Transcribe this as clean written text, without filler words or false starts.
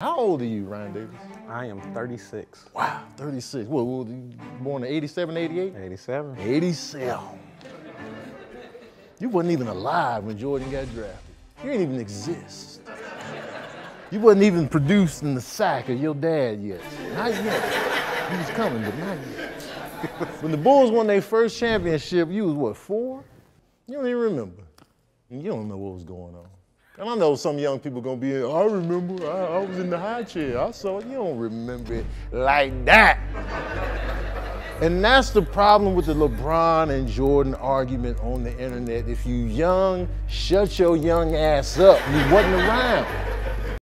How old are you, Ryan Davis? I am 36. Wow, 36. What, were you born in 87, 88? 87. 87. You wasn't even alive when Jordan got drafted. You didn't even exist. You wasn't even produced in the sack of your dad yet. Not yet. You was coming, but not yet. When the Bulls won their first championship, you was what, 4? You don't even remember. You don't know what was going on. And I know some young people gonna be, I remember, I was in the high chair, I saw it. You don't remember it like that. And that's the problem with the LeBron and Jordan argument on the internet. If you young, shut your young ass up. You wasn't around.